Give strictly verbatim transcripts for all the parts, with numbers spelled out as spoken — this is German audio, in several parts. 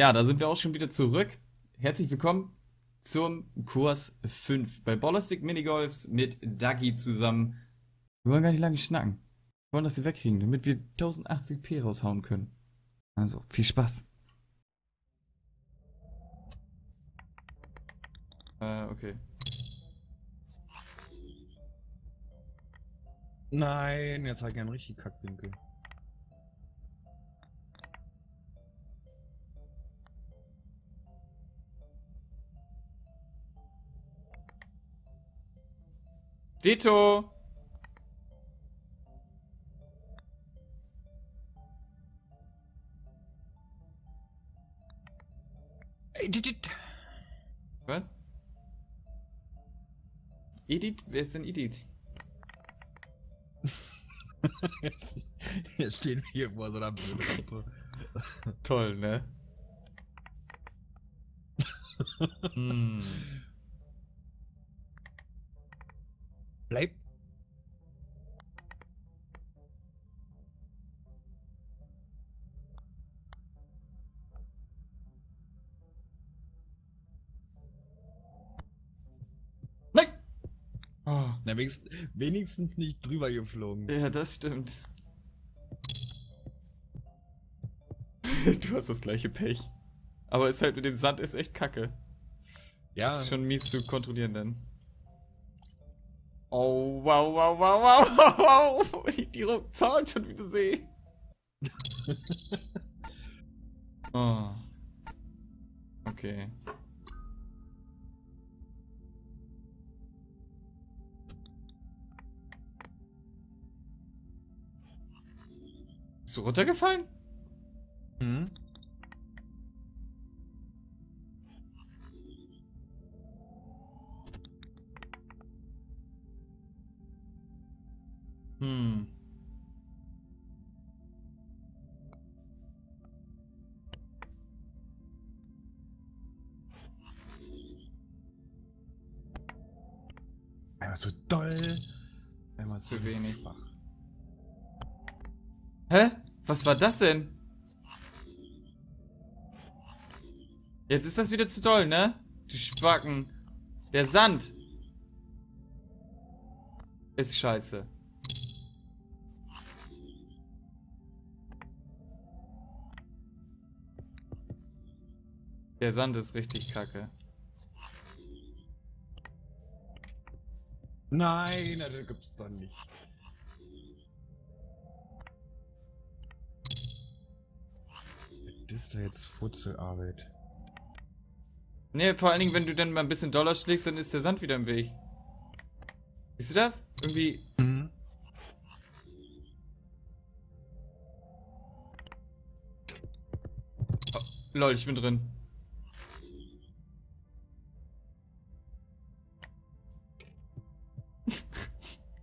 Ja, da sind wir auch schon wieder zurück. Herzlich willkommen zum Kurs fünf bei Ballistic Mini Golfs mit Duggi zusammen. Wir wollen gar nicht lange schnacken. Wir wollen, dass wir wegkriegen, damit wir tausendachtzig p raushauen können. Also, viel Spaß. Äh, okay. Nein, jetzt hat er einen richtig Kackwinkel. Dito! Edith! Was? Edith? Wer ist denn Edith? jetzt, jetzt stehen wir hier vor so einer Blöde-Gruppe. Toll, ne? hm. Bleib! Nein! Oh. Na, wenigstens, wenigstens nicht drüber geflogen. Ja, das stimmt. Du hast das gleiche Pech. Aber ist halt mit dem Sand ist echt kacke. Ja. Das ist schon mies zu kontrollieren dann. Oh, wow, wow, wow, wow, wow, wow, ich die roten Zahlen schon wieder sehe. oh. Okay. Bist du runtergefallen? Mhm. Hm. Einmal zu doll. Einmal zu wenig. Hä? Was war das denn? Jetzt ist das wieder zu doll, ne? Du Spacken. Der Sand. Ist scheiße. Der Sand ist richtig kacke. Nein, das gibt's doch nicht. Das ist da jetzt Futzelarbeit. Ne, vor allen Dingen, wenn du dann mal ein bisschen doller schlägst, dann ist der Sand wieder im Weg. Siehst du das? Irgendwie... Mhm. Oh, lol, ich bin drin.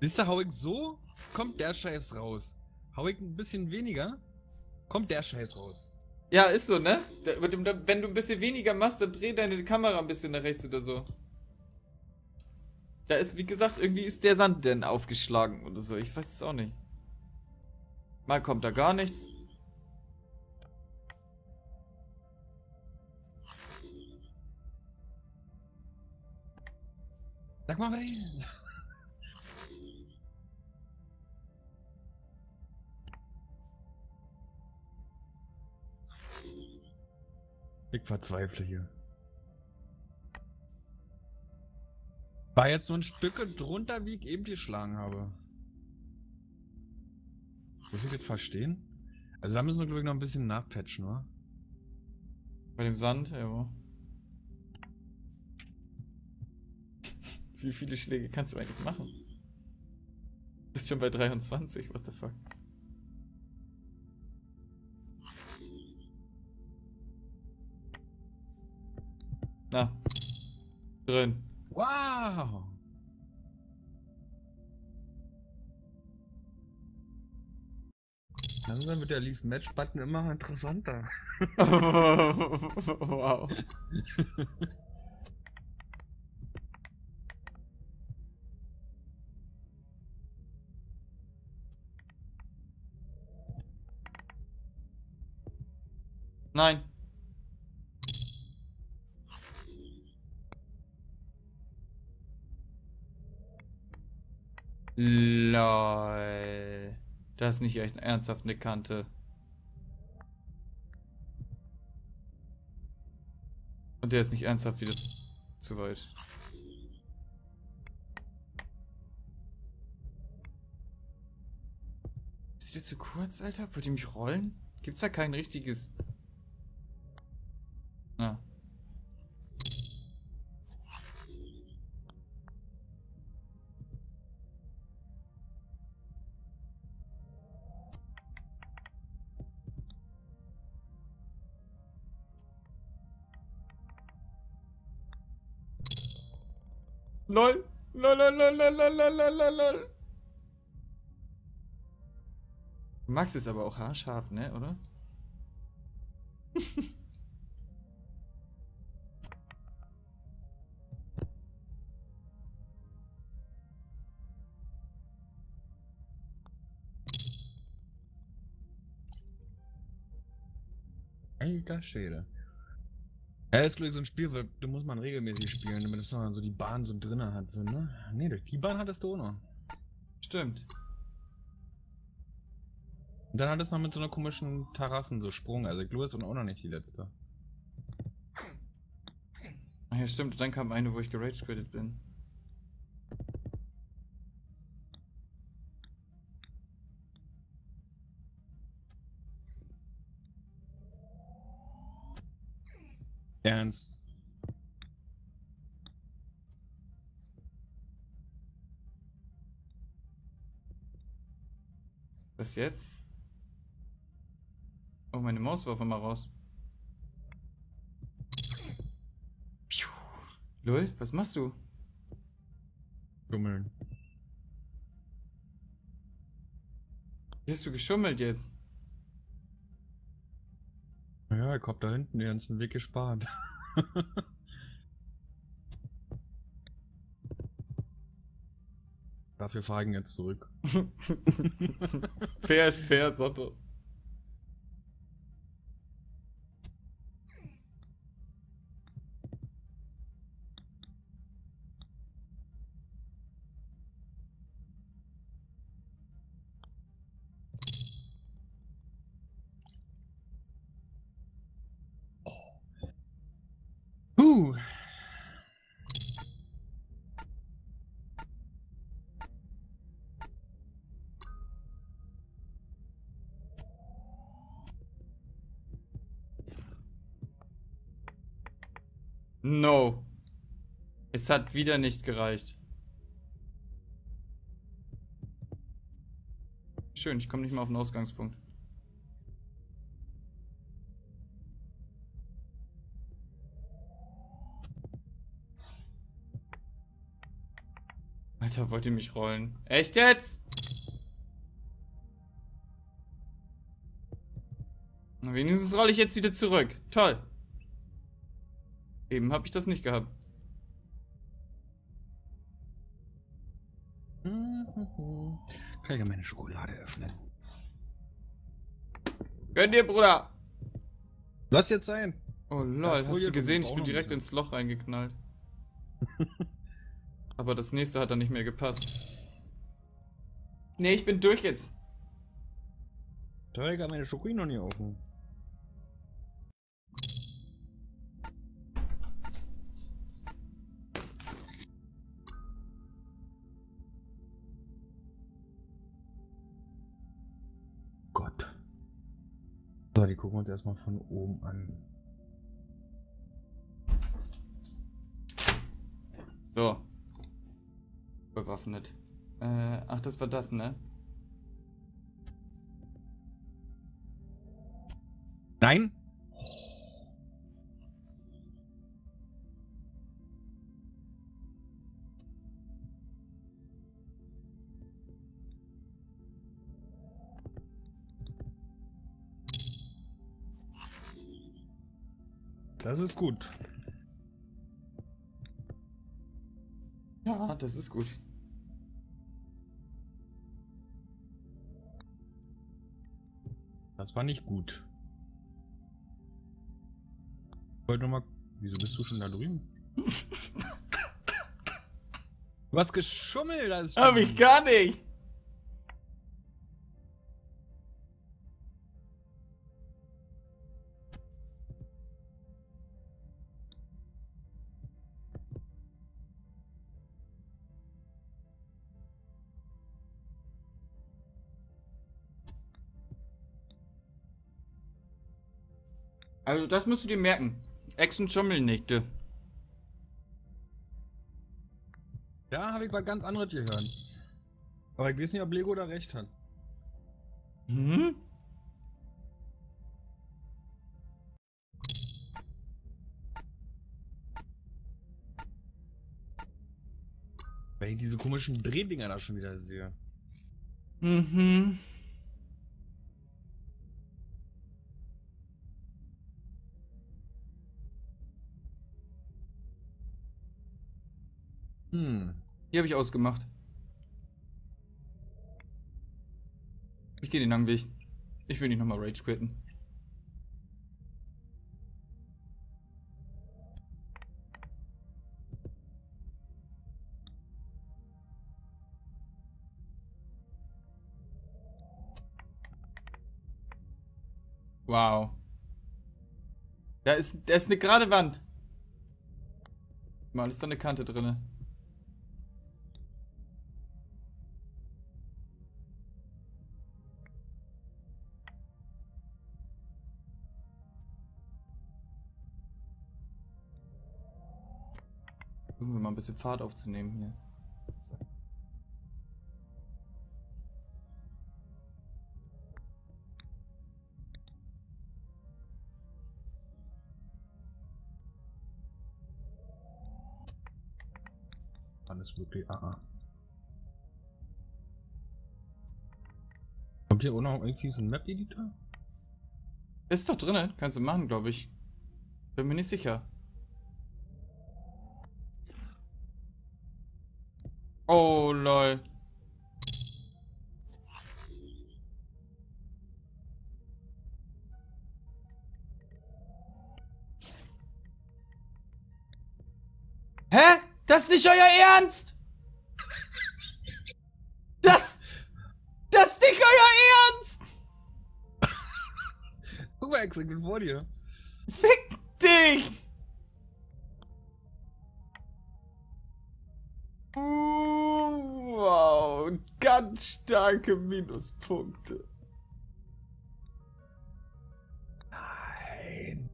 Siehst du, hau ich so, kommt der Scheiß raus. Hau ich ein bisschen weniger, kommt der Scheiß raus. Ja, ist so, ne? Wenn du ein bisschen weniger machst, dann dreh deine Kamera ein bisschen nach rechts oder so. Da ist, wie gesagt, irgendwie ist der Sand denn aufgeschlagen oder so. Ich weiß es auch nicht. Mal kommt da gar nichts. Sag mal, was ich verzweifle hier. War jetzt so ein Stück drunter, wie ich eben geschlagen habe. Muss ich das verstehen? Also da müssen wir, glaube ich, noch ein bisschen nachpatchen, oder? Bei dem Sand, ja. Wie viele Schläge kannst du eigentlich machen? Du bist schon bei dreiundzwanzig, what the fuck? Na. Drin. Wow! Langsam wird der Leave Match Button immer interessanter. Wow. Nein. Lol. Das ist nicht echt ernsthaft eine Kante. Und der ist nicht ernsthaft wieder zu weit. Ist der zu kurz, Alter? Wollt ihr mich rollen? Gibt's da kein richtiges... Na. LOL, LOL, LOL, LOL, LOL, LOL, LOL, LOL. Du magst es aber auch haarscharf, ne, oder? Alter Schwede. Ja, ist glaube ich so ein Spiel, weil du musst man regelmäßig spielen, damit es noch so die Bahn so drinne hat, so, ne? Ne, durch die Bahn hattest du auch noch. Stimmt. Und dann hat es noch mit so einer komischen Terrassen so Sprung, also Glue ist auch noch nicht die letzte. Ach ja, stimmt, und dann kam eine, wo ich gerage-quittet bin. Ernst. Was jetzt? Oh, meine Maus war auf einmal raus. Piu. Lol, was machst du? Schummeln. Wie hast du geschummelt jetzt? Ja, ich hab da hinten den ganzen Weg gespart. Dafür fahre ich jetzt zurück. Fair ist fair, Sotto. No. Es hat wieder nicht gereicht. Schön, ich komme nicht mal auf den Ausgangspunkt. Alter, wollt ihr mich rollen? Echt jetzt? Na, wenigstens rolle ich jetzt wieder zurück. Toll. Eben habe ich das nicht gehabt. Kann ich ja meine Schokolade öffnen? Gönn dir, Bruder! Lass jetzt sein! Oh lol, hast du gesehen, ich bin direkt ins Loch reingeknallt. Aber das nächste hat dann nicht mehr gepasst. Nee, ich bin durch jetzt. Toll, ich habe meine Schokolade noch nie offen. So, die gucken wir uns erstmal von oben an. So. Bewaffnet. Äh, ach, das war das, ne? Nein? Das ist gut. Ja, das ist gut. Das war nicht gut. Ich wollte nochmal... Wieso bist du schon da drüben? Du hast geschummelt, das ist hab ich gar nicht! Also das musst du dir merken. Echsen schummeln nicht, du. Ja, habe ich mal ganz anderes gehört. Aber ich weiß nicht, ob Lego da recht hat. Hm? Wenn ich diese komischen Drehdinger da schon wieder sehe. Mhm. Hm. Hier habe ich ausgemacht. Ich gehe den langen Weg. Ich will nicht nochmal Rage quitten. Wow. Da ist, da ist eine gerade Wand. Mal ist da eine Kante drinne. Irgendwie mal ein bisschen Fahrt aufzunehmen hier. Alles wirklich. Ah, ah. Kommt hier auch noch irgendwie so ein Map-Editor? Ist doch drin, kannst du machen, glaube ich. Bin mir nicht sicher. Oh lol. Hä? Das ist nicht euer Ernst? Das... Das ist nicht euer Ernst? Guck mal, Exe, ich bin vor dir. Fick dich! Uh, wow, ganz starke Minuspunkte. Nein.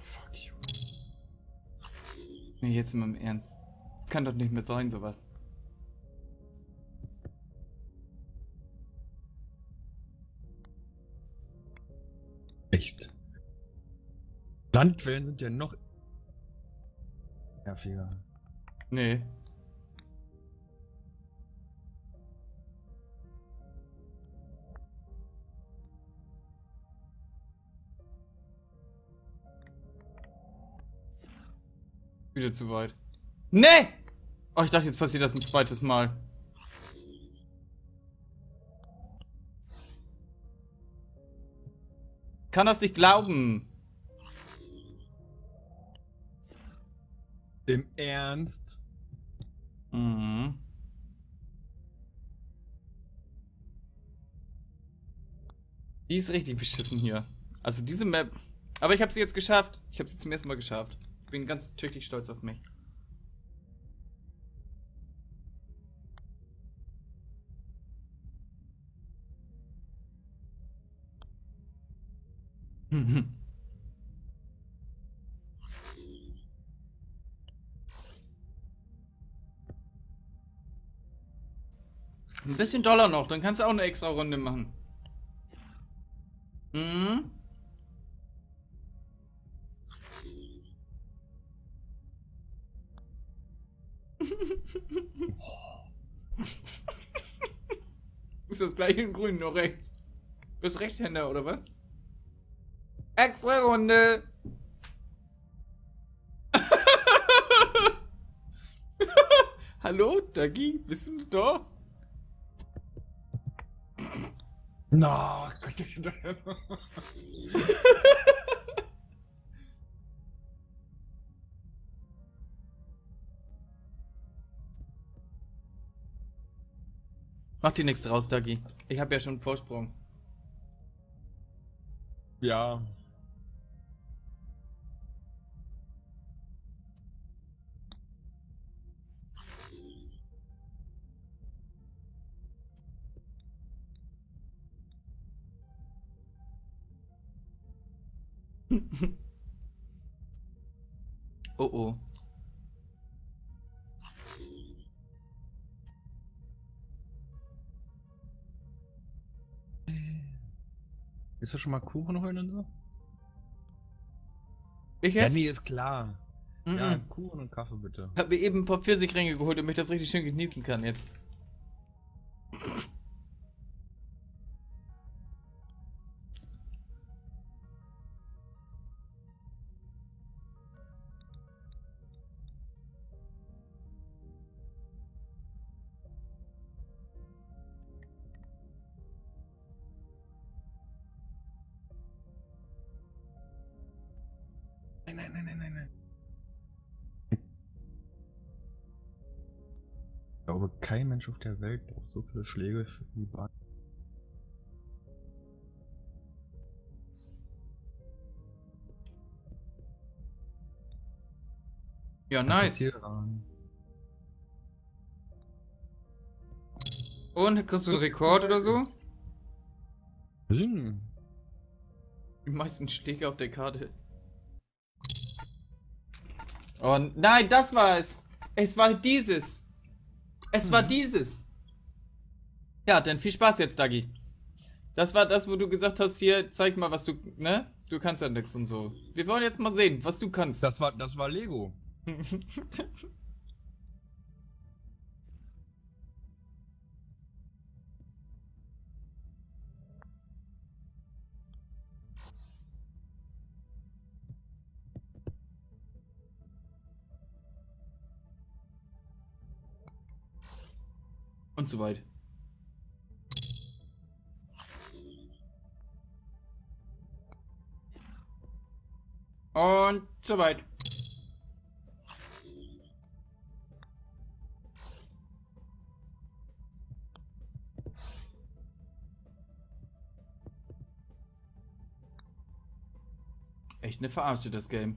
Fuck you. Nee, jetzt mal im Ernst. Das kann doch nicht mehr sein, sowas. Echt. Sandwellen sind ja noch nerviger. Nee. Wieder zu weit. Nee! Oh, ich dachte, jetzt passiert das ein zweites Mal. Kann das nicht glauben. Im Ernst? Mhm. Die ist richtig beschissen hier. Also diese Map. Aber ich habe sie jetzt geschafft. Ich habe sie zum ersten Mal geschafft. Ich bin ganz tüchtig stolz auf mich. Ein bisschen Dollar noch, dann kannst du auch eine extra Runde machen. Mhm. Ist das gleiche in grün, nur rechts. Du bist Rechtshänder, oder was? Extra Runde! Hallo, Duggi, bist du da? No. Mach dir nichts draus, Duggi. Ich habe ja schon einen Vorsprung. Ja. Oh oh. Ist das schon mal Kuchen holen und so? Ich jetzt? Ja, nee, ist klar. Mm-mm. Ja, Kuchen und Kaffee bitte. Hab mir eben ein paar Pfirsichringe geholt, damit ich das richtig schön genießen kann jetzt. Nein, nein, nein, nein, nein. Ich glaube, kein Mensch auf der Welt braucht so viele Schläge für die Bahn. Ja, nice. Und kriegst du einen Rekord oder so? Hm. Die meisten Schläge auf der Karte. Oh nein, das war es. Es war dieses. Es hm. war dieses. Ja, dann viel Spaß jetzt, Duggi. Das war das, wo du gesagt hast, hier, zeig mal, was du, ne? Du kannst ja nix und so. Wir wollen jetzt mal sehen, was du kannst. Das war, das war Lego. Und so weit. Und so weit. Echt eine Verarsche, das Game.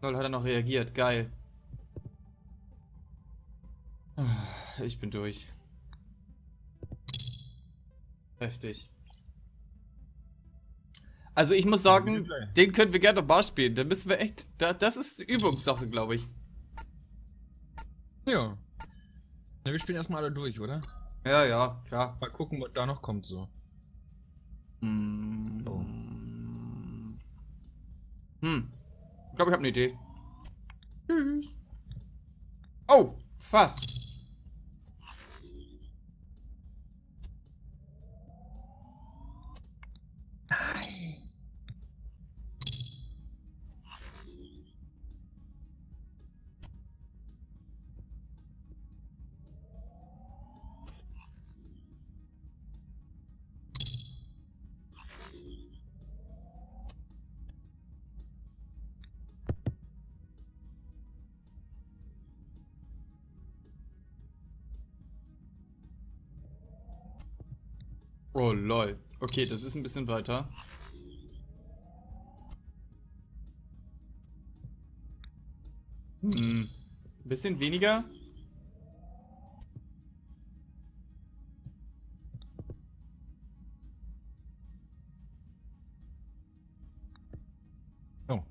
Toll, hat er noch reagiert. Geil. Ich bin durch. Heftig. Also ich muss sagen, den können wir gerne Bar spielen. Da müssen wir echt... Da, das ist Übungssache, glaube ich. Ja. Ja, wir spielen erstmal alle durch, oder? Ja, ja, klar. Mal gucken, was da noch kommt so. Hm. Oh. Hm. Ich glaube, ich habe eine Idee. Tschüss. Oh, fast. Nein. Oh lol. Okay, das ist ein bisschen weiter. Hm. Ein bisschen weniger. Oh.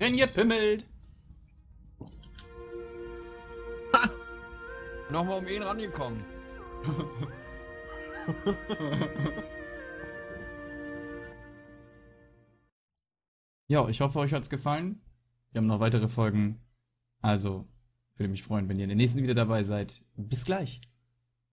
Denn ihr pimmelt. Ha! Nochmal um ihn rangekommen. Ja, ich hoffe, euch hat's gefallen. Wir haben noch weitere Folgen. Also, würde mich freuen, wenn ihr in der nächsten wieder dabei seid. Bis gleich.